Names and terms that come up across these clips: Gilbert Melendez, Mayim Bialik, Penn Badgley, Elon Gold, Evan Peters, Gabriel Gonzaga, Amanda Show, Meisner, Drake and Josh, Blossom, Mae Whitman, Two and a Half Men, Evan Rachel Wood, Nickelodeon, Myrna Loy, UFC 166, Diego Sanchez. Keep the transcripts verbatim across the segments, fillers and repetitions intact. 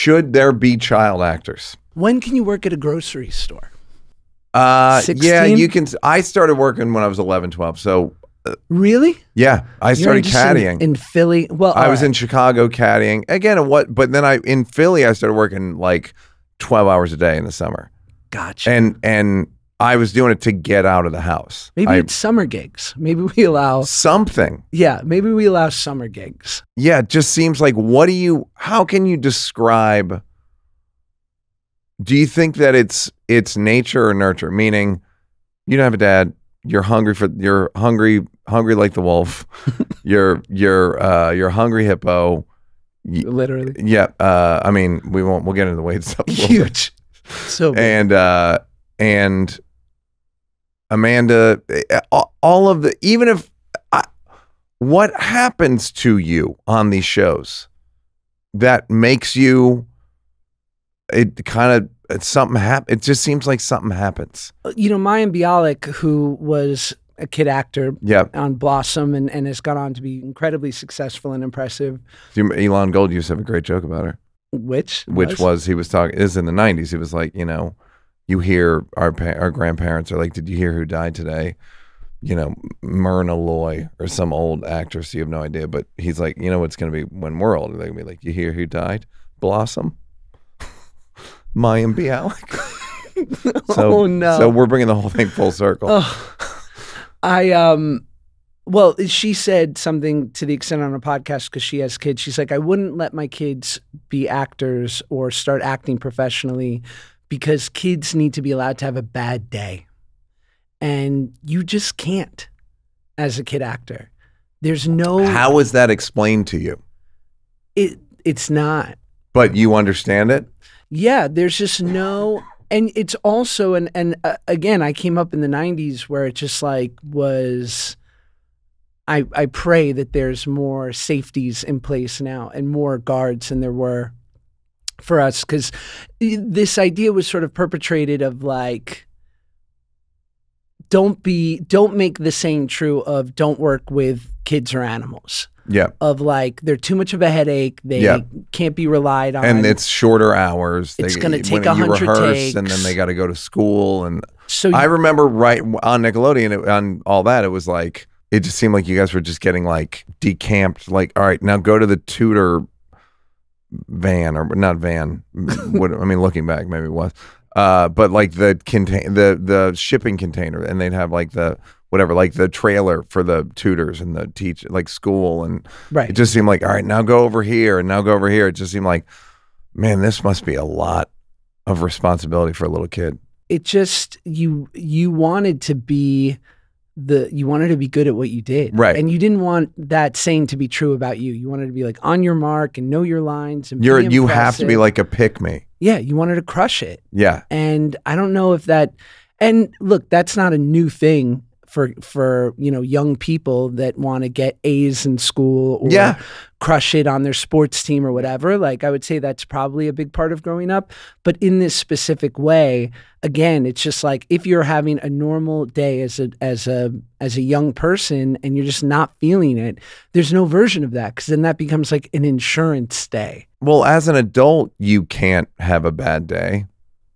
should there be child actors? When can you work at a grocery store? Uh, yeah, you can. I started working when I was eleven, twelve. So uh, really? Yeah, I started caddying in, in Philly. Well, I was right. in Chicago caddying again. What? But then I in Philly I started working like twelve hours a day in the summer. Gotcha. And and I was doing it to get out of the house. Maybe I, it's summer gigs. Maybe we allow something. Yeah, maybe we allow summer gigs. Yeah, it just seems like what do you? How can you describe? Do you think that it's it's nature or nurture? Meaning, you don't have a dad. You're hungry for you're hungry hungry like the wolf. you're you're uh, you're hungry hippo. Literally. Yeah. Uh, I mean, we won't. We'll get into the weight stuff. A Huge. Bit. So big. and uh, and Amanda, all of the even if I, what happens to you on these shows that makes you. It kind of it's something hap It just seems like something happens. You know, Mayim Bialik, who was a kid actor yep. on Blossom and, and has gone on to be incredibly successful and impressive. Elon Gold used to have a great joke about her. Which? Which was, was he was talking, is in the nineties. He was like, you know, you hear our, pa our grandparents are like, did you hear who died today? You know, Myrna Loy or some old actress. You have no idea. But he's like, you know what's going to be when we're older? They're going to be like, you hear who died? Blossom. Mayim Bialik. So, oh no! So we're bringing the whole thing full circle. Oh, I um, well, she said something to the extent on a podcast because she has kids. She's like, I wouldn't let my kids be actors or start acting professionally because kids need to be allowed to have a bad day, and you just can't as a kid actor. There's no. How is that explained to you? It it's not. But you understand it. Yeah, there's just no, and it's also, and and uh, again, I came up in the nineties where it just like was, I I pray that there's more safeties in place now and more guards than there were for us, because this idea was sort of perpetrated of like, don't be, don't make the saying true of don't work with kids or animals. Yeah. Of like, they're too much of a headache. They yeah. can't be relied on. And it's shorter hours. It's going to take a hundred takes. And then they got to go to school. And so I remember right on Nickelodeon, it, on all that, it was like, it just seemed like you guys were just getting like decamped. Like, all right, now go to the tutor van or not van. what, I mean, looking back, maybe it was. Uh, but like the contain the the shipping container, and they'd have like the whatever, like the trailer for the tutors and the teach, like school, and right. It just seemed like, all right, now go over here and now go over here. It just seemed like, man, this must be a lot of responsibility for a little kid. It just you you wanted to be the you wanted to be good at what you did, right? And you didn't want that saying to be true about you. You wanted to be like on your mark and know your lines. And you're you have to be like a pick me. Yeah, you wanted to crush it. Yeah, and I don't know if that. And look, that's not a new thing. For for you know young people that want to get A's in school or yeah. crush it on their sports team or whatever, like I would say that's probably a big part of growing up. But in this specific way, again, it's just like if you're having a normal day as a as a as a young person and you're just not feeling it, there's no version of that because then that becomes like an insurance day. Well, as an adult, you can't have a bad day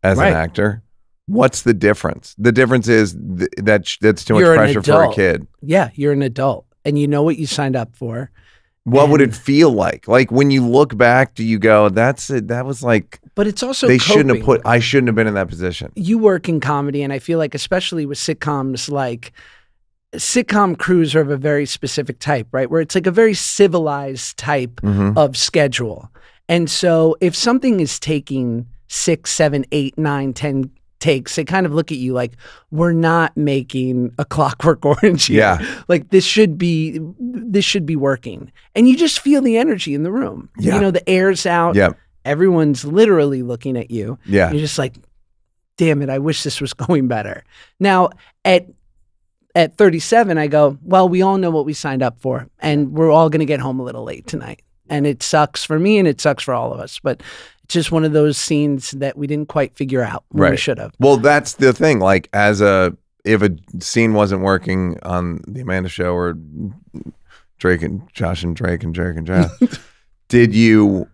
as right. an actor. What's the difference? The difference is th that sh that's too much you're pressure for a kid. Yeah, you're an adult, and you know what you signed up for. What would it feel like? Like when you look back, do you go, "That's it. That was like." But it's also they coping. shouldn't have put. I shouldn't have been in that position. You work in comedy, and I feel like, especially with sitcoms, like sitcom crews are of a very specific type, right? Where it's like a very civilized type mm-hmm. of schedule, and so if something is taking six, seven, eight, nine, ten. Takes, they kind of look at you like we're not making a Clockwork Orange here. Yeah, like this should be this should be working, and you just feel the energy in the room. Yeah. You know, the air's out. Yeah, everyone's literally looking at you. Yeah, you're just like, damn it, I wish this was going better. Now at at thirty-seven, I go, well, we all know what we signed up for, and we're all going to get home a little late tonight, and it sucks for me, and it sucks for all of us, but. Just one of those scenes that we didn't quite figure out when right. we should have. Well, that's the thing. Like, as a if a scene wasn't working on the Amanda Show or Drake and Josh and Drake and Drake and Josh, did you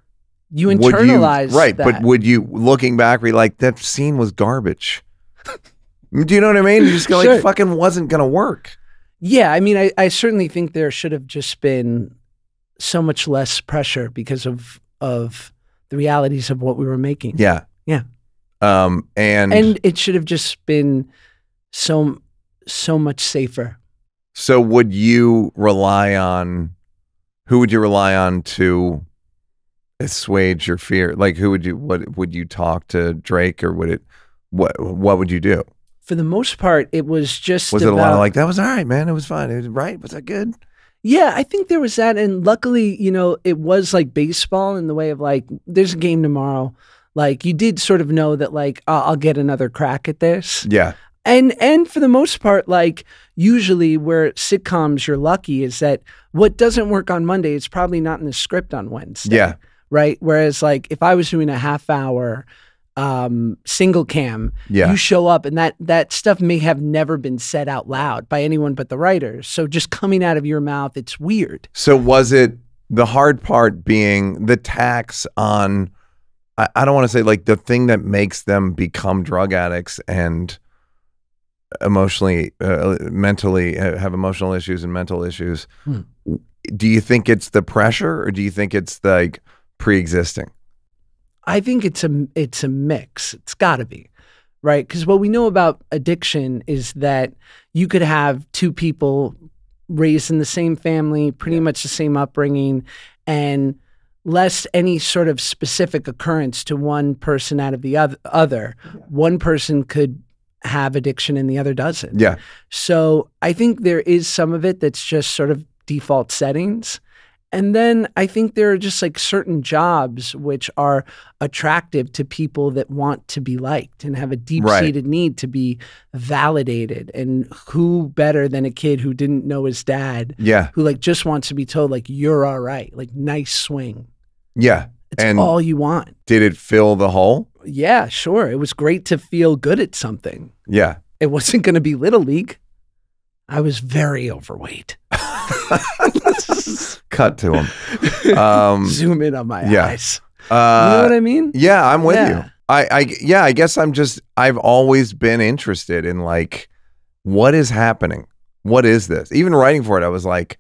You internalize, right? That. But would you, looking back, be like, that scene was garbage? Do you know what I mean? You just go, sure. Like, fucking wasn't gonna work. Yeah, I mean, I, I certainly think there should have just been so much less pressure because of of the realities of what we were making. Yeah, yeah. Um, and and it should have just been so so much safer. So, would you rely on? Who would you rely on to assuage your fear? Like, who would you, what would you talk to, Drake, or would it, what, what would you do? For the most part, it was just, was it about, a lot of like, that was all right, man. It was fine. It was right. Was that good? Yeah. I think there was that. And luckily, you know, it was like baseball in the way of like, there's a game tomorrow. Like you did sort of know that like, uh, I'll get another crack at this. Yeah. And, and for the most part, like usually where sitcoms you're lucky is that what doesn't work on Monday, it's probably not in the script on Wednesday. Yeah. Right. Whereas like if I was doing a half hour um, single cam, yeah. You show up and that, that stuff may have never been said out loud by anyone but the writers. So just coming out of your mouth, it's weird. So was it the hard part being the tax on, I, I don't want to say like the thing that makes them become drug addicts and emotionally, uh, mentally uh, have emotional issues and mental issues. Hmm. Do you think it's the pressure or do you think it's like, pre-existing? I think it's a it's a mix. It's got to be, right? Because what we know about addiction is that you could have two people raised in the same family, pretty yeah. much the same upbringing, and lest any sort of specific occurrence to one person out of the other, other yeah. one person could have addiction and the other doesn't. Yeah. So I think there is some of it that's just sort of default settings. And then I think there are just like certain jobs which are attractive to people that want to be liked and have a deep-seated right. need to be validated. And who better than a kid who didn't know his dad, yeah. who like just wants to be told like, you're all right, like nice swing. Yeah. It's and all you want. Did it fill the hole? Yeah, sure. It was great to feel good at something. Yeah. It wasn't going to be Little League. I was very overweight. Cut to him. Um, Zoom in on my yeah. eyes. Uh, you know what I mean? Yeah, I'm with yeah. you. I, I, yeah, I guess I'm just, I've always been interested in like, what is happening? What is this? Even writing for it, I was like,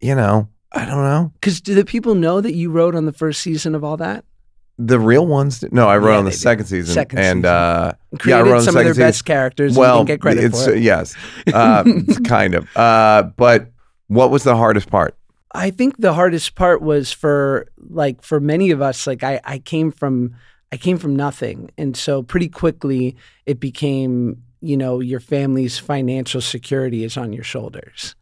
you know, I don't know. Because do the people know that you wrote on the first season of all that? The real ones? Did. No, I wrote yeah, on the second did. season. Second and, season. Uh, Created yeah, I wrote some on the of their season. best characters well, and didn't get credit it's, for it. Yes, uh, kind of. Uh, but what was the hardest part? I think the hardest part was for like for many of us, like I, I came from I came from nothing. And so pretty quickly it became, you know, your family's financial security is on your shoulders.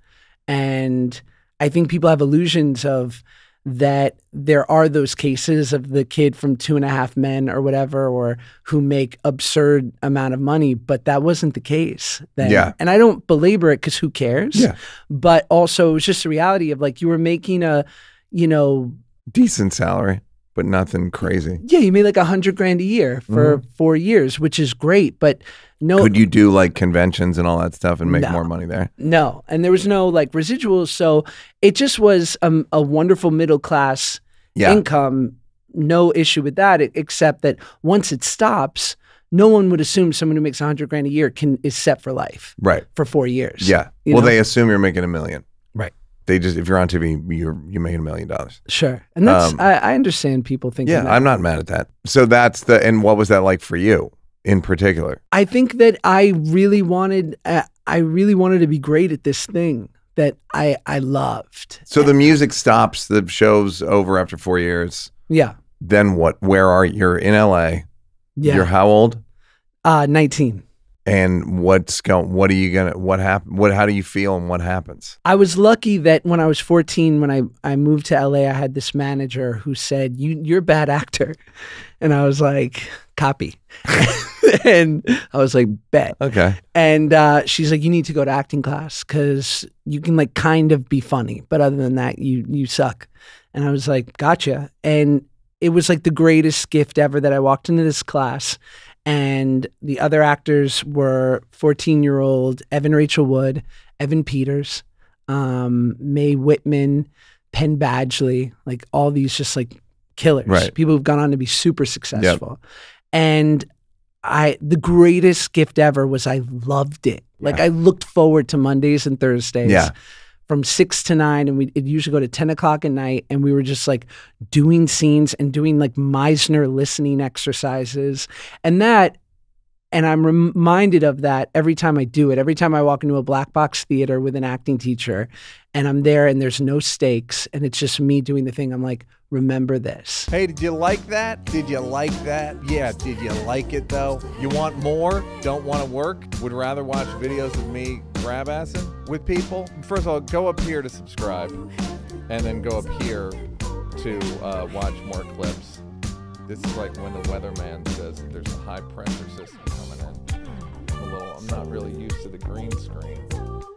And I think people have illusions of that. There are those cases of the kid from Two and a Half Men or whatever, or who make absurd amount of money, but that wasn't the case then. Yeah. And I don't belabor it because who cares? Yeah. But also it was just the reality of like, you were making a, you know, decent salary, but nothing crazy. Yeah. You made like a hundred grand a year for mm-hmm. four years, which is great, but no. Could you do like conventions and all that stuff and make no, more money there? No. And there was no like residuals. So it just was um, a wonderful middle class yeah. income. No issue with that, except that once it stops, no one would assume someone who makes a hundred grand a year can is set for life. Right. For four years. Yeah. Well, know? They assume you're making a million. Right. They just, if you're on T V, you're, you're making a million dollars. Sure. And that's, um, I, I understand people thinking yeah, that. Yeah, I'm not mad at that. So that's the, and what was that like for you in particular? I think that I really wanted, uh, I really wanted to be great at this thing that I, I loved. So and the music stops, the show's over after four years. Yeah. Then what, where are you? You're in L A. Yeah. You're how old? Uh, nineteen. And what's going, what are you going to, what happened, what, how do you feel and what happens? I was lucky that when I was fourteen, when I, I moved to L A, I had this manager who said, you, you're a bad actor. And I was like, copy. And I was like, bet. Okay. And uh, she's like, you need to go to acting class because you can like kind of be funny. But other than that, you, you suck. And I was like, gotcha. And it was like the greatest gift ever that I walked into this class. And the other actors were fourteen-year-old Evan Rachel Wood, Evan Peters, um, Mae Whitman, Penn Badgley, like all these just like killers, right. people who've gone on to be super successful. Yep. And I, the greatest gift ever was I loved it. Yeah. Like I looked forward to Mondays and Thursdays yeah. from six to nine, and we it'd usually go to ten o'clock at night. And we were just like doing scenes and doing like Meisner listening exercises, and that. And I'm reminded of that every time I do it. Every time I walk into a black box theater with an acting teacher, and I'm there, and there's no stakes, and it's just me doing the thing. I'm like, remember this. Hey, did you like that? Did you like that? Yeah, did you like it though? You want more? Don't want to work? Would rather watch videos of me grab assing with people? First of all, go up here to subscribe, and then go up here to uh, watch more clips. This is like when the weatherman says that there's a high pressure system coming in. I'm a little, I'm not really used to the green screen.